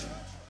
much.